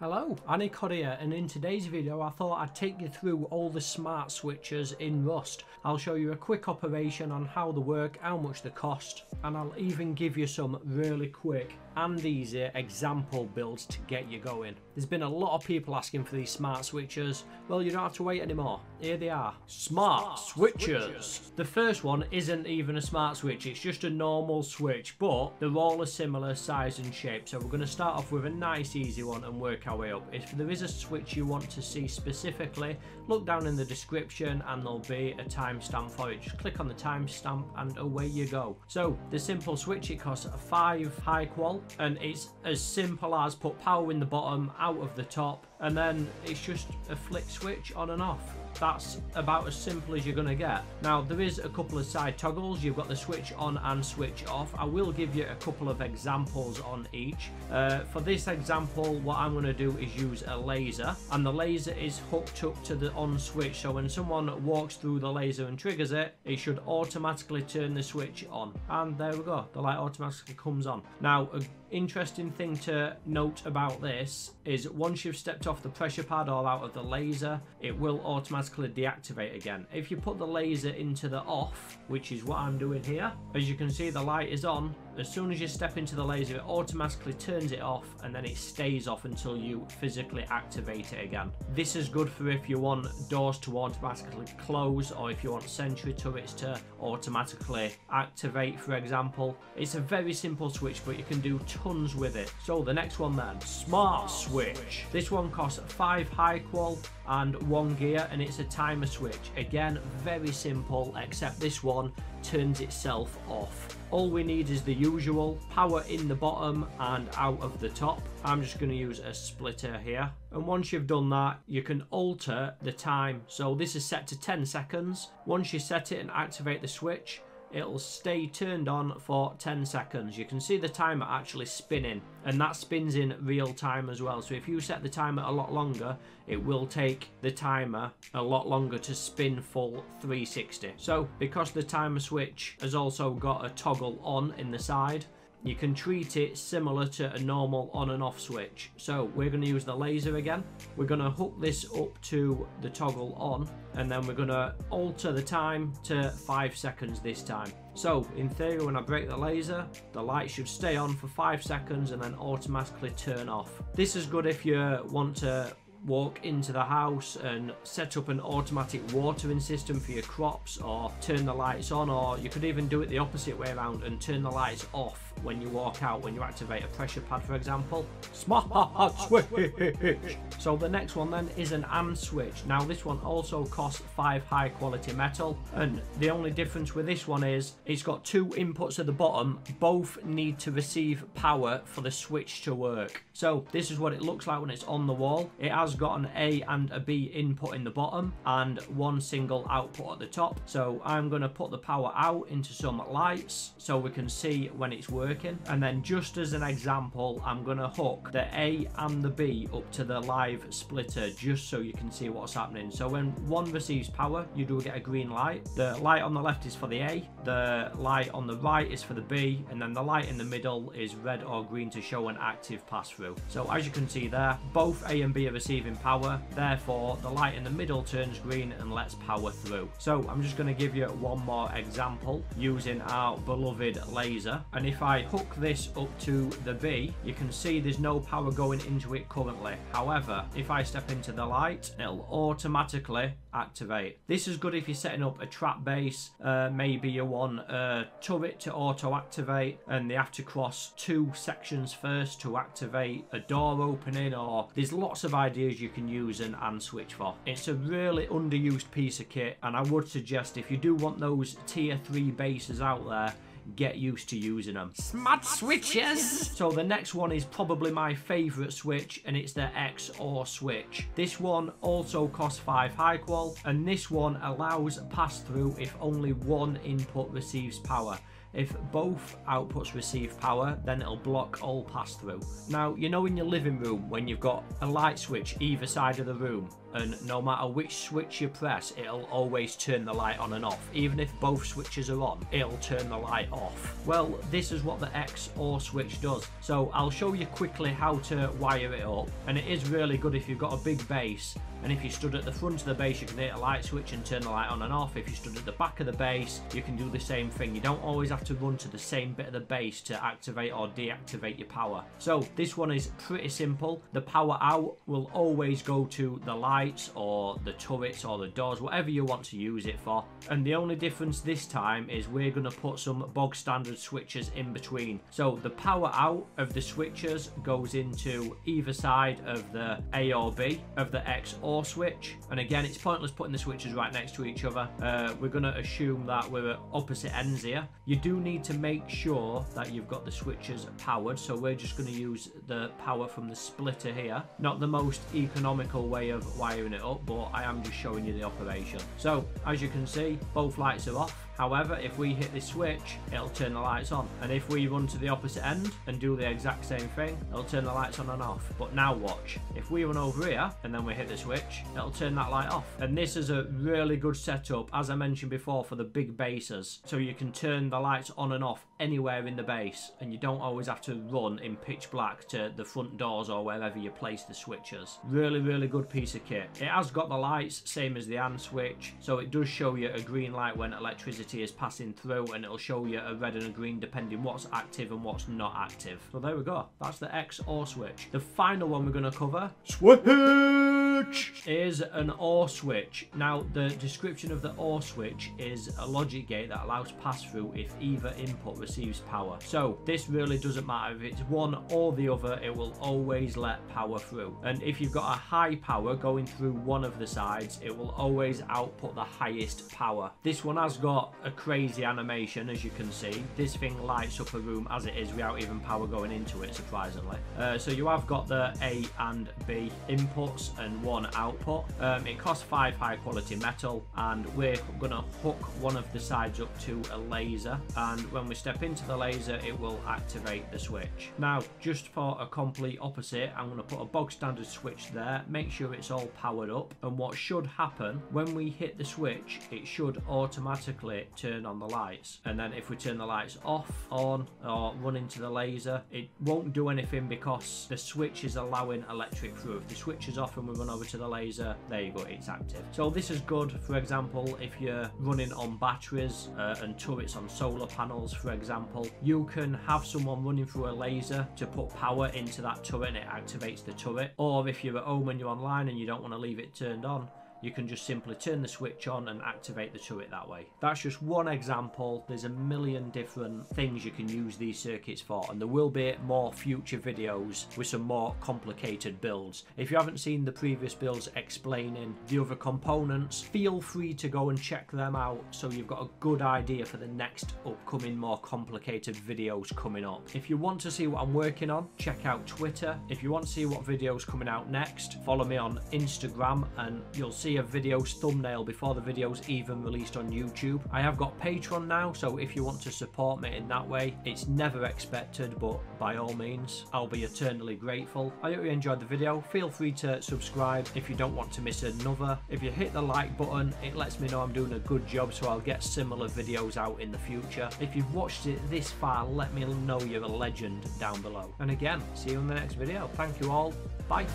Hello, AniCod here, and in today's video I thought I'd take you through all the smart switches in Rust. I'll show you a quick operation on how they work, how much they cost, and I'll even give you some really quick and easy example builds to get you going. There's been a lot of people asking for these smart switches. Well, you don't have to wait anymore. Here they are. Smart switches. The first one isn't even a smart switch, it's just a normal switch, but they're all a similar size and shape. So we're going to start off with a nice easy one and work our way up. If there is a switch you want to see specifically, look down in the description and there'll be a timestamp for it. Just click on the timestamp and away you go. So the simple switch, it costs 5 high qual. And it's as simple as put power in the bottom, out of the top, and then it's just a flick switch on and off. That's about as simple as you're going to get. Now there is a couple of side toggles. You've got the switch on and switch off. I will give you a couple of examples on each. For this example, what I'm going to do is use a laser, and the laser is hooked up to the on switch, so when someone walks through the laser and triggers it, it should automatically turn the switch on. And there we go, the light automatically comes on. Now an interesting thing to note about this is once you've stepped off the pressure pad or out of the laser, it will automatically deactivate again. If you put the laser into the off, which is what I'm doing here, as you can see the light is on. As soon as you step into the laser, it automatically turns it off, and then it stays off until you physically activate it again. This is good for if you want doors to automatically close, or if you want sentry turrets to automatically activate, for example. It's a very simple switch, but you can do tons with it. So the next one then, Smart Switch. This one costs 5 high qual and 1 gear, and it's a timer switch. Again, very simple, except this one turns itself off. All we need is the usual power in the bottom and out of the top. I'm just going to use a splitter here, and once you've done that, you can alter the time. So this is set to 10 seconds. Once you set it and activate the switch, it'll stay turned on for 10 seconds. You can see the timer actually spinning, and that spins in real time as well. So if you set the timer a lot longer, it will take the timer a lot longer to spin full 360. So because the timer switch has also got a toggle on in the side, you can treat it similar to a normal on and off switch. So we're going to use the laser again. We're going to hook this up to the toggle on, and then we're going to alter the time to 5 seconds this time. So in theory, when I break the laser, the light should stay on for 5 seconds and then automatically turn off. This is good if you want to walk into the house and set up an automatic watering system for your crops, or turn the lights on, or you could even do it the opposite way around and turn the lights off when you walk out, when you activate a pressure pad, for example. Smart switch. So the next one then is an AND switch. Now this one also costs 5 high quality metal, and the only difference with this one is it's got 2 inputs at the bottom. Both need to receive power for the switch to work. So this is what it looks like when it's on the wall. It has got an A and a B input in the bottom and one single output at the top. So I'm going to put the power out into some lights so we can see when it's working, and then just as an example, I'm going to hook the A and the B up to the live splitter just so you can see what's happening. So when one receives power, you do get a green light. The light on the left is for the A, the light on the right is for the B, and then the light in the middle is red or green to show an active pass through. So as you can see there, both A and B are receiving power, therefore the light in the middle turns green and lets power through. So I'm just going to give you one more example using our beloved laser, and if I hook this up to the B, you can see there's no power going into it currently. However, if I step into the light, it'll automatically activate. This is good if you're setting up a trap base, maybe you want a turret to auto activate and they have to cross 2 sections first to activate a door opening, or there's lots of ideas you can use an AND switch for. It's a really underused piece of kit, and I would suggest if you do want those tier 3 bases out there, get used to using them. Smart switches. So the next one is probably my favorite switch, and it's the XOR switch. This one also costs 5 high qual, and this one allows pass through if only one input receives power. If both outputs receive power, then it'll block all pass through. Now, you know in your living room when you've got a light switch either side of the room, and no matter which switch you press, it'll always turn the light on and off. Even if both switches are on, it'll turn the light off. Well, this is what the XOR switch does. So I'll show you quickly how to wire it up, and it is really good if you've got a big base, and if you stood at the front of the base you can hit a light switch and turn the light on and off. If you stood at the back of the base you can do the same thing. You don't always have to run to the same bit of the base to activate or deactivate your power. So this one is pretty simple. The power out will always go to the light or the turrets or the doors, whatever you want to use it for. And the only difference this time is we're going to put some bog standard switches in between. So the power out of the switches goes into either side of the A or B of the XOR switch. And again, it's pointless putting the switches right next to each other. We're going to assume that we're at opposite ends here. You do need to make sure that you've got the switches powered. So we're just going to use the power from the splitter here. Not the most economical way of wiring it up, but I am just showing you the operation. So as you can see, both lights are off. However, if we hit this switch, it'll turn the lights on. And if we run to the opposite end and do the exact same thing, it'll turn the lights on and off. But now watch. If we run over here and then we hit the switch, it'll turn that light off. And this is a really good setup, as I mentioned before, for the big bases. So you can turn the lights on and off anywhere in the base, and you don't always have to run in pitch black to the front doors or wherever you place the switches. Really, really good piece of kit. It has got the lights, same as the AN switch. So it does show you a green light when electricity is passing through, and it'll show you a red and a green depending what's active and what's not active. So there we go, that's the XOR switch. The final one we're going to cover is an OR switch. Now, the description of the OR switch is a logic gate that allows pass through if either input receives power. So this really doesn't matter if it's one or the other, it will always let power through. And if you've got a high power going through one of the sides, it will always output the highest power. This one has got a crazy animation, as you can see. This thing lights up a room as it is without even power going into it, surprisingly. So you have got the A and B inputs and one output. It costs 5 high quality metal, and we're gonna hook one of the sides up to a laser, and when we step into the laser it will activate the switch. Now, just for a complete opposite, I'm gonna put a bog standard switch there, make sure it's all powered up, and what should happen when we hit the switch, it should automatically turn on the lights. And then if we turn the lights off, on, or run into the laser, it won't do anything because the switch is allowing electric through. If the switch is off and we run over to the laser, there you go, it's active. So this is good, for example, if you're running on batteries and turrets on solar panels, for example. You can have someone running through a laser to put power into that turret and it activates the turret. Or if you're at home and you're online and you don't want to leave it turned on, you can just simply turn the switch on and activate the turret that way. That's just one example. There's a million different things you can use these circuits for, and there will be more future videos with some more complicated builds. If you haven't seen the previous builds explaining the other components, feel free to go and check them out so you've got a good idea for the next upcoming more complicated videos coming up. If you want to see what I'm working on, check out Twitter. If you want to see what videos coming out next, follow me on Instagram and you'll see a video's thumbnail before the video's even released on YouTube. I have got Patreon now, so if you want to support me in that way, it's never expected, but by all means, I'll be eternally grateful. I hope you enjoyed the video. Feel free to subscribe if you don't want to miss another. If you hit the like button, it lets me know I'm doing a good job, so I'll get similar videos out in the future. If you've watched it this far, let me know you're a legend down below. And again, see you in the next video. Thank you all. Bye.